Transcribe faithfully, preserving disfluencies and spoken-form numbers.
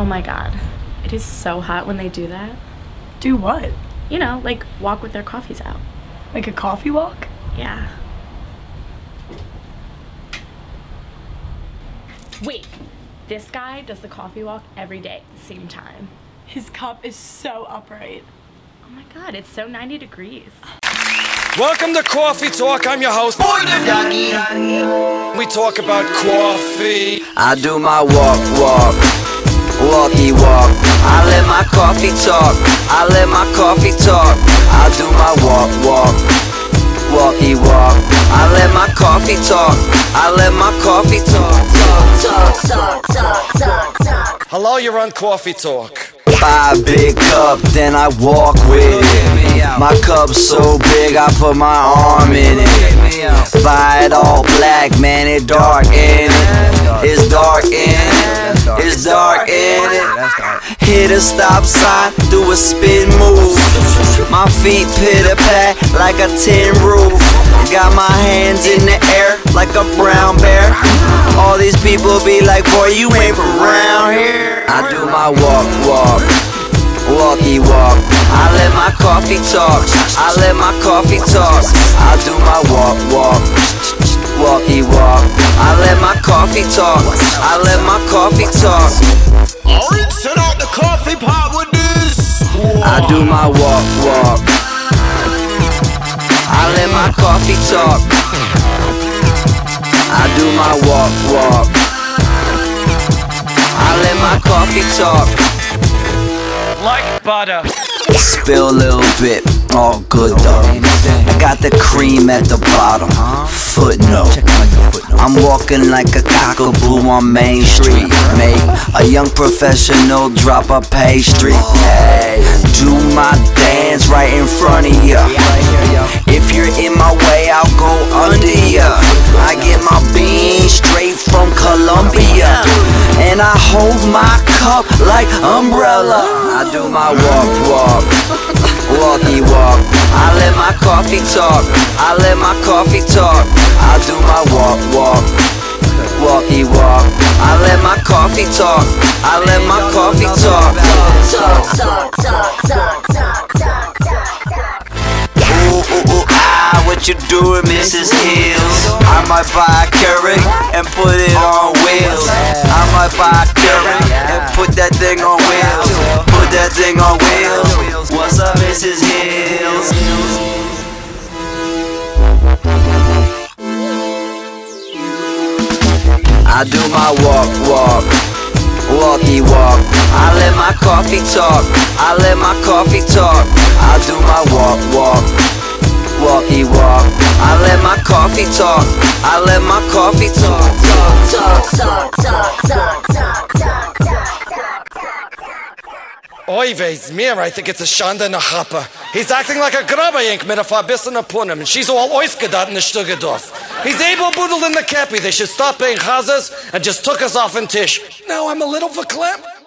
Oh my god, it is so hot when they do that. Do what? You know, like walk with their coffees out. Like a coffee walk? Yeah. Wait, this guy does the coffee walk every day at the same time. His cup is so upright. Oh my god, it's so ninety degrees. Welcome to Coffee Talk. I'm your host, Boyder. We talk about coffee. I do my walk, walk, walkie walk. I let my coffee talk. I let my coffee talk. I do my walk, walk, walkie walk. I let my coffee talk. I let my coffee talk. Talk, talk, talk, talk, talk. Hello, you're on Coffee Talk. Buy a big cup, then I walk with it. My cup's so big, I put my arm in it. Buy it all black, man, it dark in it. It's dark in it, it's dark in it. Hit a stop sign, do a spin move. My feet pitter-pat like a tin roof. Got my hands in the air like a brown bear. All these people be like, boy, you ain't from around here. I do my walk, walk, walkie walk. I let my coffee talk. I let my coffee talk. I do my walk, walk, walkie walk. I let my coffee talk. I let my coffee talk. Alright, set out the coffee pot with this. I do my walk, walk. I let my coffee talk. I do my walk, walk. I let my coffee talk. Like butter. Spill a little bit, all good though. I got the cream at the bottom, footnote. I'm walking like a cockaboo on Main Street, mate. A young professional drop a pastry. Hey, do my dance right in front of ya. If you're in my way, I'll go under ya. I get my beans straight from Colombia, and I hold my cup like umbrella. I do my walk, walk, walkie walk. I let my coffee talk. I let my coffee talk. I do my walk, walk, walkie walk. I let my coffee talk. I let my coffee talk. Talk, talk, talk, talk, talk, talk, talk. Ooh, ooh, ooh, ah, what you doing, Missus Hills? I might buy a Keurig and put it on wheels. I might buy a Keurig and put that thing on wheels. Put that thing on wheels. What's up, Missus Hills? I do my walk, walk, walkie walk. I let my coffee talk. I let my coffee talk. I do my walk, walk, walkie walk. I let my coffee talk. I let my coffee talk. Talk, talk, talk, talk, talk, talk, talk, talk. Oy vey's mir, I think it's a shanda and a hopper. He's acting like a grabayink mit a farbissene punim, and she's all oisgedat in the Stugedorf. He's able-boodled in the cappy. They should stop being chazas and just took us off in tish. Now I'm a little verklempt.